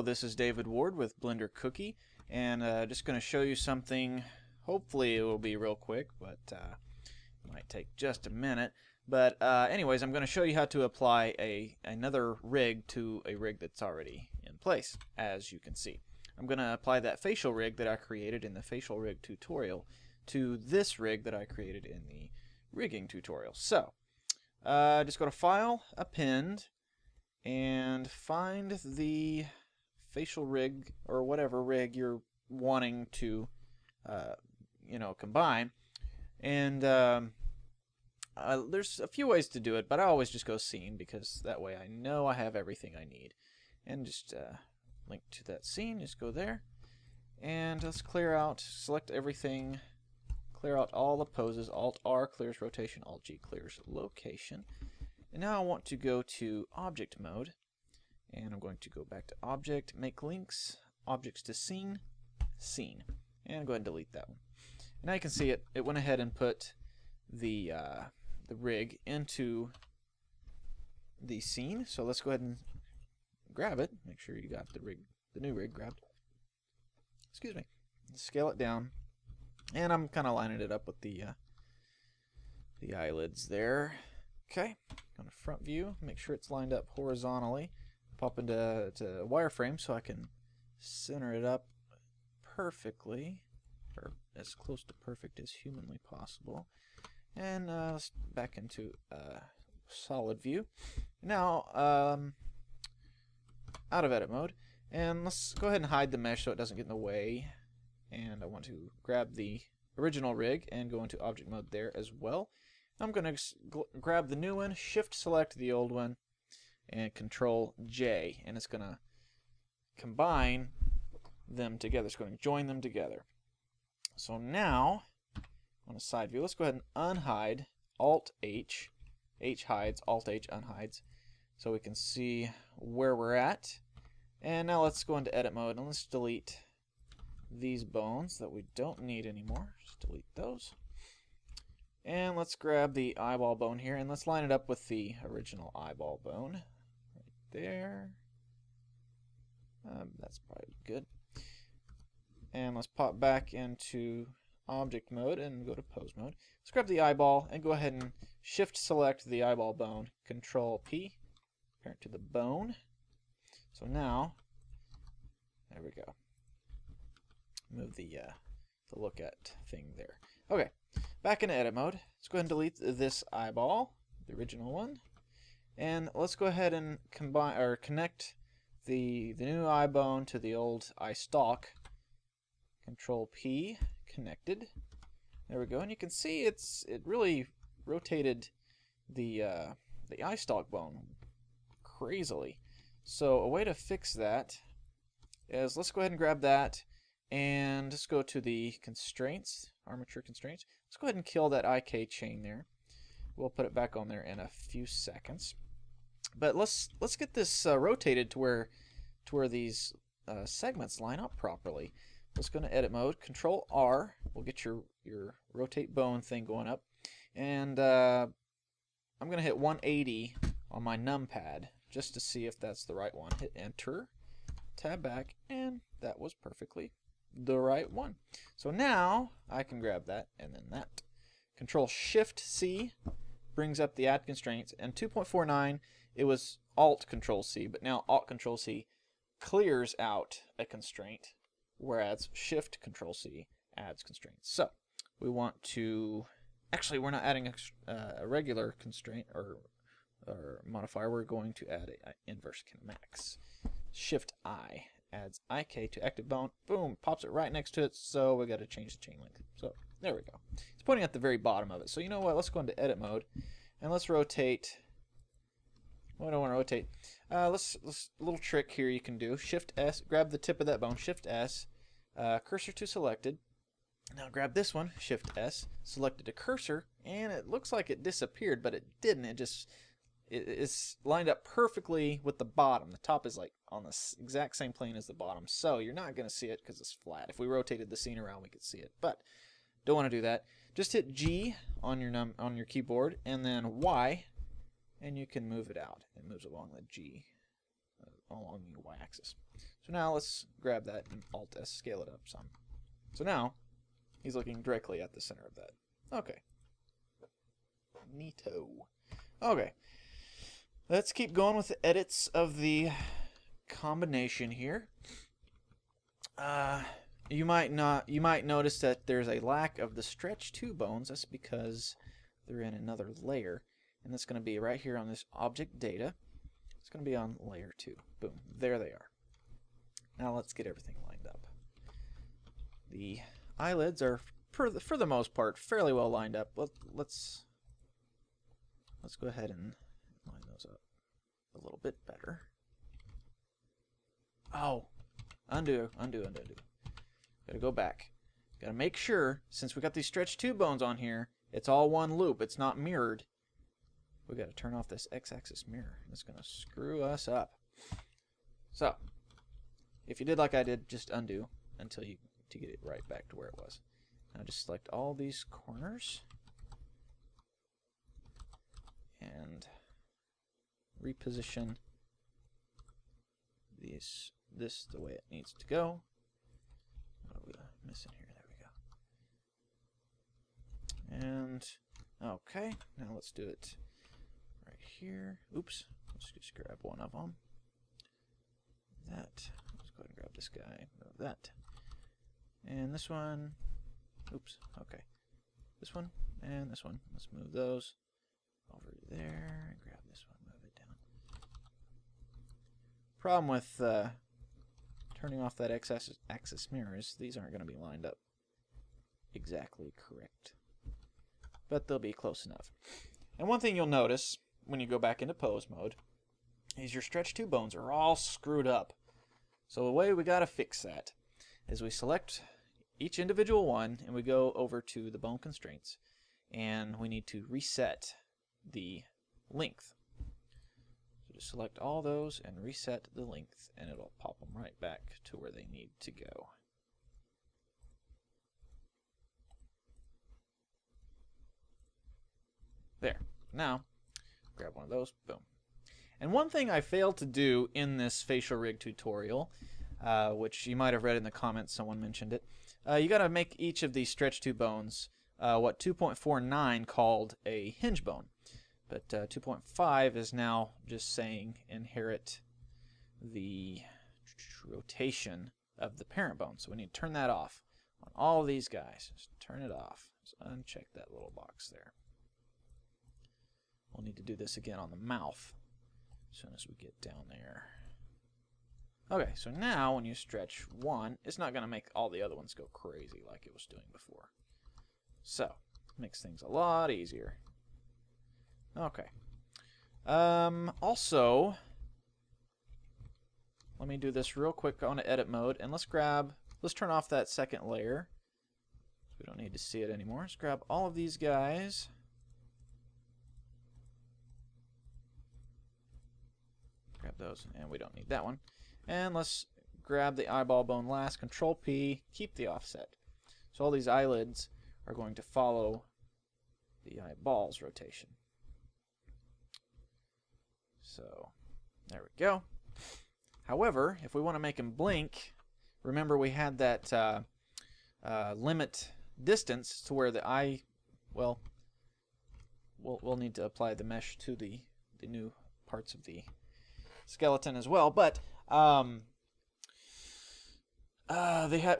Hello, this is David Ward with Blender Cookie, and just going to show you something. Hopefully it will be real quick, but it might take just a minute. But anyways, I'm going to show you how to apply another rig to a rig that's already in place, as you can see. I'm going to apply that facial rig that I created in the facial rig tutorial to this rig that I created in the rigging tutorial. So, just go to File, Append, and find the facial rig or whatever rig you're wanting to combine. And there's a few ways to do it, but I always just go scene, because that way I know I have everything I need. And just link to that scene, just go there, and let's clear out, select everything, clear out all the poses. Alt-R clears rotation, Alt-G clears location. And now I want to go to object mode, and I'm going to go back to object, make links, objects to scene, scene, and go ahead and delete that one. And now you can see it went ahead and put the rig into the scene. So let's go ahead and grab it. Make sure you got the rig, the new rig grabbed. Excuse me. Scale it down, and I'm kind of lining it up with the eyelids there. Okay. On the front view, make sure it's lined up horizontally. Pop into wireframe so I can center it up perfectly, or as close to perfect as humanly possible. And let's back into solid view. Now, out of edit mode, and let's go ahead and hide the mesh so it doesn't get in the way. And I want to grab the original rig and go into object mode there as well. I'm going to grab the new one, shift select the old one, and control J, and it's going to combine them together. It's going to join them together. So now, on a side view, let's go ahead and unhide, Alt H, H hides, Alt H unhides, so we can see where we're at. And now let's go into edit mode, and let's delete these bones that we don't need anymore. Just delete those. And let's grab the eyeball bone here, and let's line it up with the original eyeball bone. Right there. That's probably good. And let's pop back into object mode and go to pose mode. Let's grab the eyeball and go ahead and shift select the eyeball bone. Control P, parent to the bone. So now, there we go. Move the look at thing there. Okay. Back in edit mode, let's go ahead and delete this eyeball, the original one, and let's go ahead and combine or connect the new eye bone to the old eye stalk. Control P, connected. There we go, and you can see it really rotated the eye stalk bone crazily. So a way to fix that is let's go ahead and grab that and just go to the constraints, armature constraints. Let's go ahead and kill that IK chain there. We'll put it back on there in a few seconds. But let's get this rotated to where these segments line up properly. Let's go into edit mode. Control R will get your rotate bone thing going up. And I'm going to hit 180 on my numpad just to see if that's the right one. Hit Enter, tab back, and that was perfectly the right one. So now I can grab that and then that. Control Shift C brings up the add constraints, and 2.49 it was Alt Control C, but now Alt Control C clears out a constraint, whereas Shift Control C adds constraints. So we want to, actually we're not adding a regular constraint or modifier, we're going to add an inverse kinematics. Shift I adds IK to active bone, boom, pops it right next to it, so we got to change the chain length. So there we go. It's pointing at the very bottom of it. So you know what, let's go into edit mode and let's rotate. Well, I don't want to rotate. Let's little trick here you can do. Shift S, grab the tip of that bone, Shift S, cursor to selected. Now grab this one, Shift S, selected to cursor, and it looks like it disappeared, but it didn't. It just, it's lined up perfectly with the bottom. The top is like on the exact same plane as the bottom, so you're not going to see it because it's flat. If we rotated the scene around, we could see it, but don't want to do that. Just hit G on your keyboard and then Y, and you can move it out. It moves along the Y axis. So So now let's grab that and Alt-S, scale it up some. So now he's looking directly at the center of that. Okay. Neato. Okay. Let's keep going with the edits of the combination here. You might notice that there's a lack of the stretch 2 bones. That's because they're in another layer. And that's going to be right here on this object data. It's going to be on layer 2. Boom. There they are. Now let's get everything lined up. The eyelids are, for the most part, fairly well lined up. Let's go ahead and line those up a little bit better. Oh, undo. Gotta go back. Gotta make sure, since we got these stretch 2 bones on here, it's all one loop. It's not mirrored. We gotta turn off this x-axis mirror. That's gonna screw us up. So, if you did like I did, just undo until you to get it right back to where it was. Now just select all these corners and reposition these the way it needs to go. What are we missing here? There we go. And okay, now let's do it right here. Oops, let's just grab one of them. That. Let's go ahead and grab this guy. Move that. And this one. Oops. Okay. This one and this one. Let's move those over to there and grab this one. Move it down. Problem with turning off that x-axis mirror is these aren't going to be lined up exactly correct, but they'll be close enough. And one thing you'll notice when you go back into pose mode is your stretch 2 bones are all screwed up. So the way we got to fix that is we select each individual one and we go over to the bone constraints and we need to reset the length. So just select all those and reset the length and it'll pop them right back to where they need to go. There. Now grab one of those. Boom. And one thing I failed to do in this facial rig tutorial, which you might have read in the comments, someone mentioned it, you gotta make each of these stretch 2 bones what 2.49 called a hinge bone. But 2.5 is now just saying inherit the rotation of the parent bone. So we need to turn that off on all of these guys. Just turn it off. Just uncheck that little box there. We'll need to do this again on the mouth as soon as we get down there. Okay, so now when you stretch one, it's not going to make all the other ones go crazy like it was doing before. So, makes things a lot easier. Okay. Also, let me do this real quick on edit mode, and let's turn off that second layer. We don't need to see it anymore. Let's grab all of these guys. Grab those, and we don't need that one. And let's grab the eyeball bone last, Control P, keep the offset. So all these eyelids are going to follow the eyeball's rotation. So there we go. However, if we want to make him blink, remember we had that limit distance to where the eye, well, we'll need to apply the mesh to the new parts of the skeleton as well, but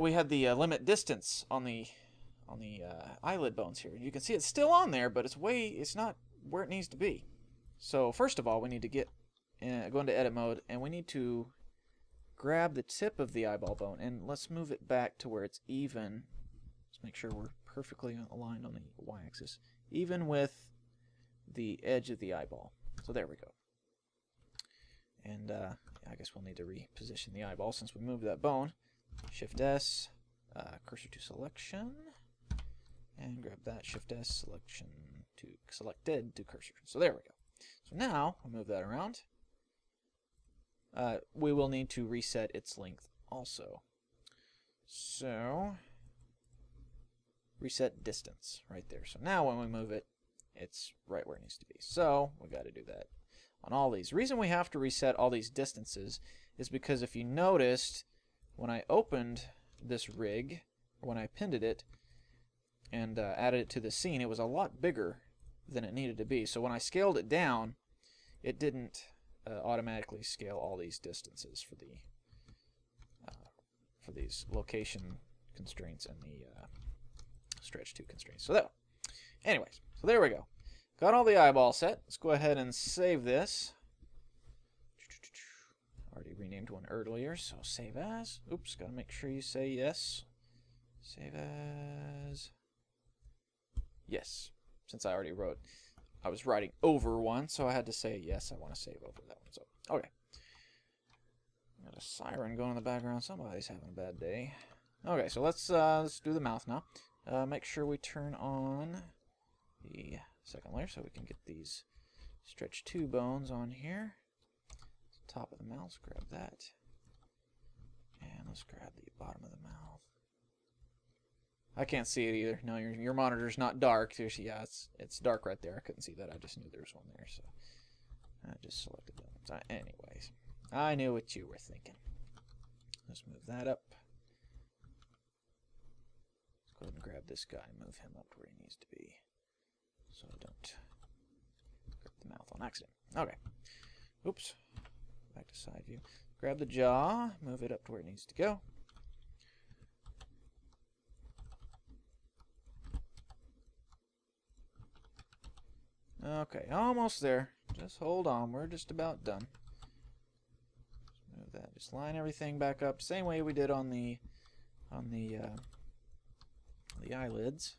we had the limit distance on the eyelid bones here. You can see it's still on there, but it's not where it needs to be. So first of all, we need to go into edit mode, and we need to grab the tip of the eyeball bone, and let's move it back to where it's even. Let's make sure we're perfectly aligned on the y-axis, even with the edge of the eyeball. So there we go. And I guess we'll need to reposition the eyeball since we moved that bone. Shift S, cursor to selection, and grab that. Shift S, selection to selected to cursor. So there we go. So now we'll move that around. We will need to reset its length also. So reset distance right there. So now when we move it, it's right where it needs to be. So we got to do that on all these. The reason we have to reset all these distances is because if you noticed, when I opened this rig, when I appended it and added it to the scene, it was a lot bigger than it needed to be. So when I scaled it down, it didn't automatically scale all these distances for these location constraints and the stretch 2 constraints. So that, anyways, so there we go. Got all the eyeball set. Let's go ahead and save this. Already renamed one earlier, so save as. Oops, gotta make sure you say yes. Save as. Yes. Since I already wrote, I was writing over one, so I had to say yes, I want to save over that one. So, okay. Got a siren going in the background. Somebody's having a bad day. Okay, so let's do the mouth now. Make sure we turn on the second layer so we can get these stretch 2 bones on here. Top of the mouth, let's grab that. And let's grab the bottom of the mouth. I can't see it either. No, your monitor's not dark. There's, yeah, it's dark right there. I couldn't see that. I just knew there was one there, so I just selected that. So anyways, I knew what you were thinking. Let's move that up. Let's go ahead and grab this guy and move him up where he needs to be, so I don't grab the mouth on accident. Okay. Oops. Back to side view. Grab the jaw, move it up to where it needs to go. Okay, almost there. Just hold on. We're just about done. Just move that. Just line everything back up, same way we did on the eyelids.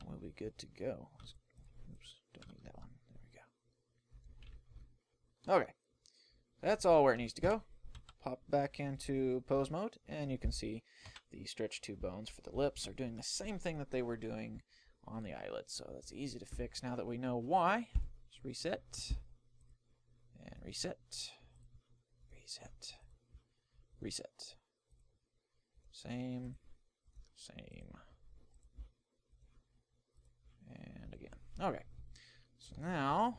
And we'll be good to go. Oops, don't need that one. There we go. Okay, that's all where it needs to go. Pop back into pose mode, and you can see the stretch 2 bones for the lips are doing the same thing that they were doing on the eyelid, so that's easy to fix now that we know why. Just reset, and reset, reset, reset. Same, same, and again. Okay, so now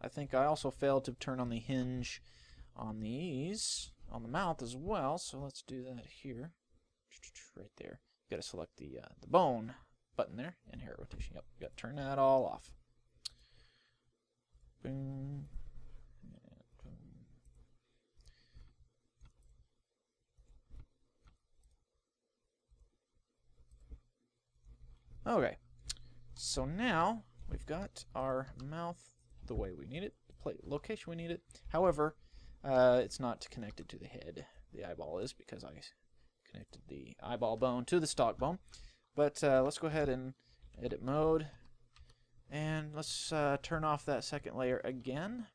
I think I also failed to turn on the hinge on these, on the mouth as well, so let's do that here, right there. You gotta select the bone button there, and hair rotation. Yep, you got to turn that all off. Boom. Boom. Okay, so now we've got our mouth the way we need it, the location we need it. However, it's not connected to the head. The eyeball is, because I connected the eyeball bone to the stalk bone. But let's go ahead and edit mode, and let's turn off that second layer again,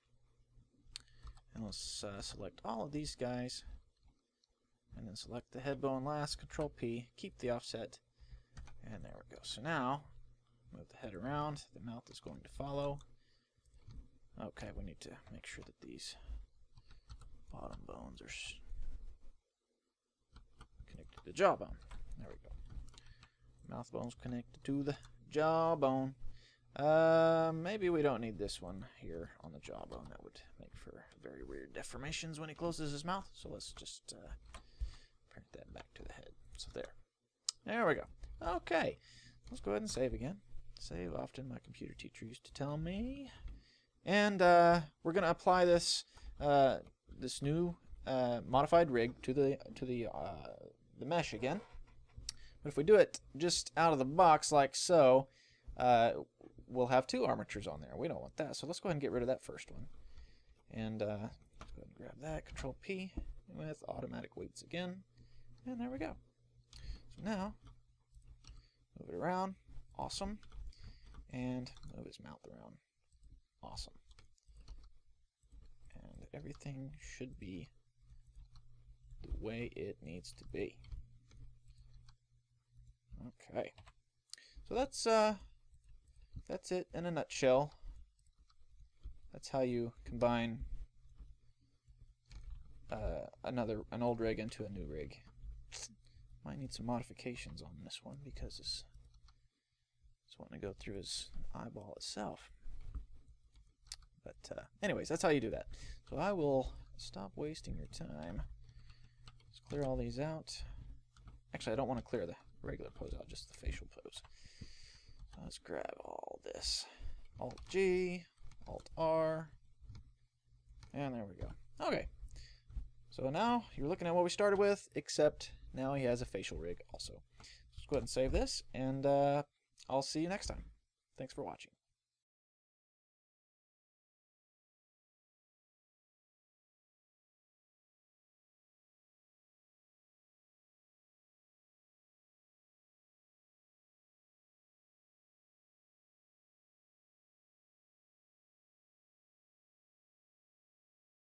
and let's select all of these guys, and then select the head bone last, Control P, keep the offset, and there we go. So now, move the head around, the mouth is going to follow. Okay, we need to make sure that these bottom bones are connected to the jawbone. There we go. Mouth bone's connected to the jawbone. Maybe we don't need this one here on the jawbone. That would make for very weird deformations when he closes his mouth. So let's just print that back to the head. So there. There we go. Okay. Let's go ahead and save again. Save often, my computer teacher used to tell me. And we're going to apply this this new modified rig to the mesh again. But if we do it just out of the box like so, we'll have 2 armatures on there. We don't want that, so let's go ahead and get rid of that first one. And let's go ahead and grab that, Control P, with automatic weights again. And there we go. So now, move it around. Awesome. And move his mouth around. Awesome. And everything should be the way it needs to be. Okay, so that's it in a nutshell. That's how you combine an old rig into a new rig. Might need some modifications on this one because it's wanting to go through his eyeball itself. But anyways, that's how you do that. So I will stop wasting your time. Let's clear all these out. Actually, I don't want to clear the regular pose out, just the facial pose. So let's grab all this. Alt-G, Alt-R, and there we go. Okay, so now you're looking at what we started with, except now he has a facial rig also. Let's go ahead and save this, and I'll see you next time. Thanks for watching.